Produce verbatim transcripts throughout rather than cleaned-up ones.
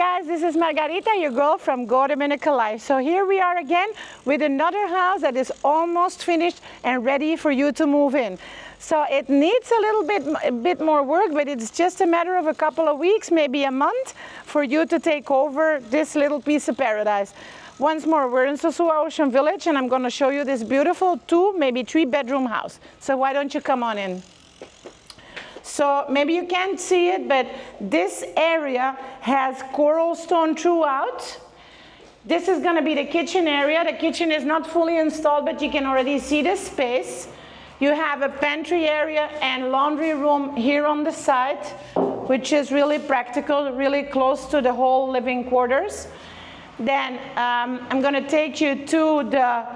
guys, this is Margarita, your girl from Go Dominican Life. So here we are again with another house that is almost finished and ready for you to move in. So it needs a little bit, a bit more work, but it's just a matter of a couple of weeks, maybe a month, for you to take over this little piece of paradise. Once more, we're in Sosua Ocean Village, and I'm going to show you this beautiful two, maybe three bedroom house. So why don't you come on in? So maybe you can't see it, but this area has coral stone throughout. This is going to be the kitchen area. The kitchen is not fully installed, but you can already see the space. You have a pantry area and laundry room here on the side, which is really practical, really close to the whole living quarters. Then um, I'm going to take you to the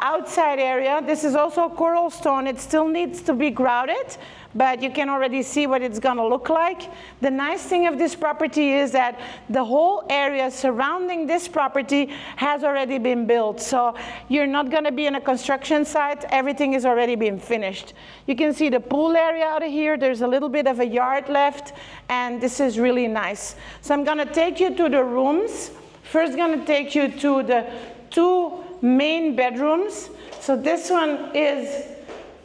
outside area. This is also coral stone. It still needs to be grouted, but you can already see what it's going to look like. The nice thing of this property is that the whole area surrounding this property has already been built. So you're not going to be in a construction site. Everything is already been finished. You can see the pool area out of here. There's a little bit of a yard left, and this is really nice. So I'm going to take you to the rooms. First, going to take you to the two main bedrooms. So this one is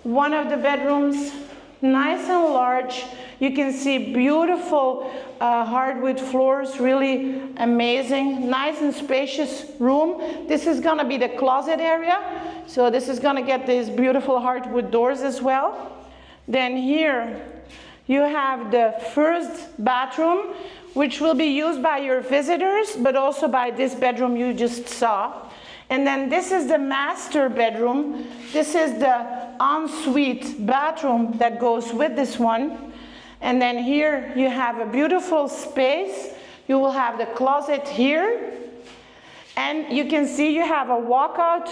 one of the bedrooms, nice and large. You can see beautiful uh, hardwood floors, really amazing, nice and spacious room. This is gonna be the closet area. So this is gonna get these beautiful hardwood doors as well. Then here you have the first bathroom, which will be used by your visitors, but also by this bedroom you just saw. And then this is the master bedroom. This is the ensuite bathroom that goes with this one. And then here you have a beautiful space. You will have the closet here. And you can see you have a walkout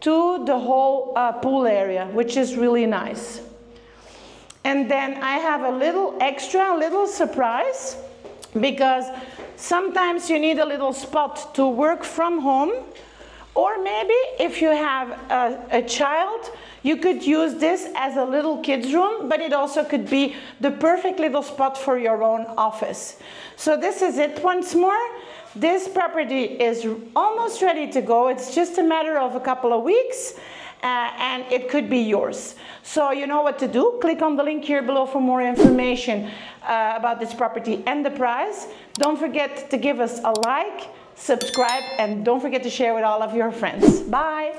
to the whole uh, pool area, which is really nice. And then I have a little extra, a little surprise, because sometimes you need a little spot to work from home. Or maybe if you have a, a child, you could use this as a little kid's room, but it also could be the perfect little spot for your own office. So this is it once more. This property is almost ready to go. It's just a matter of a couple of weeks, uh, and it could be yours. So you know what to do. Click on the link here below for more information uh, about this property and the price. Don't forget to give us a like, subscribe, and don't forget to share with all of your friends. Bye!